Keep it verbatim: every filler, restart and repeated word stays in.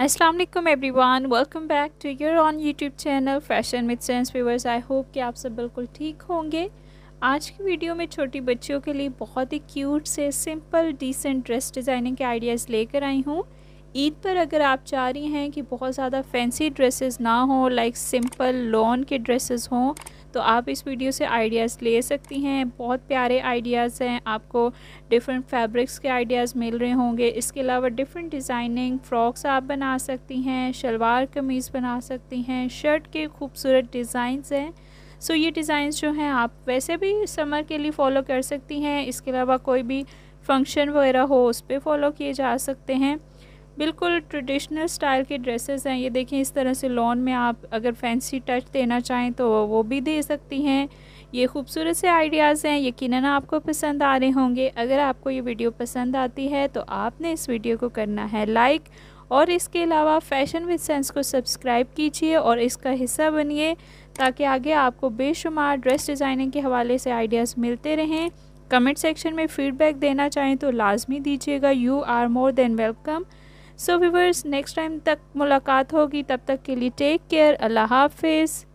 अस्सलाम वालेकुम everyone, welcome back to your own YouTube channel fashion with sense viewers. I hope कि आप सब बिल्कुल ठीक होंगे। आज की वीडियो में छोटी बच्चियों के लिए बहुत ही क्यूट से सिंपल डिसेंट ड्रेस डिज़ाइनिंग के आइडियाज़ लेकर आई हूँ। ईद पर अगर आप चाह रही हैं कि बहुत ज़्यादा फैंसी ड्रेसेस ना हो, लाइक सिंपल लॉन के ड्रेसेस हों, तो आप इस वीडियो से आइडियाज़ ले सकती हैं। बहुत प्यारे आइडियाज़ हैं, आपको डिफरेंट फैब्रिक्स के आइडियाज़ मिल रहे होंगे। इसके अलावा डिफरेंट डिज़ाइनिंग फ्रॉक्स आप बना सकती हैं, शलवार कमीज़ बना सकती हैं, शर्ट के खूबसूरत डिज़ाइंस हैं। सो ये डिज़ाइंस जो हैं आप वैसे भी समर के लिए फ़ॉलो कर सकती हैं। इसके अलावा कोई भी फंक्शन वगैरह हो उस पर फॉलो किए जा सकते हैं। बिल्कुल ट्रेडिशनल स्टाइल के ड्रेसेस हैं। ये देखें, इस तरह से लॉन में आप अगर फैंसी टच देना चाहें तो वो भी दे सकती हैं। ये खूबसूरत से आइडियाज़ हैं, यकीनन आपको पसंद आ रहे होंगे। अगर आपको ये वीडियो पसंद आती है तो आपने इस वीडियो को करना है लाइक, और इसके अलावा फैशन विद सेंस को सब्सक्राइब कीजिए और इसका हिस्सा बनिए, ताकि आगे आपको बेशुमार ड्रेस डिज़ाइनिंग के हवाले से आइडियाज़ मिलते रहें। कमेंट सेक्शन में फ़ीडबैक देना चाहें तो लाजमी दीजिएगा। You are more than welcome. So viewers, next time तक मुलाकात होगी, तब तक के लिए टेक केयर, अल्लाह हाफ़िज़।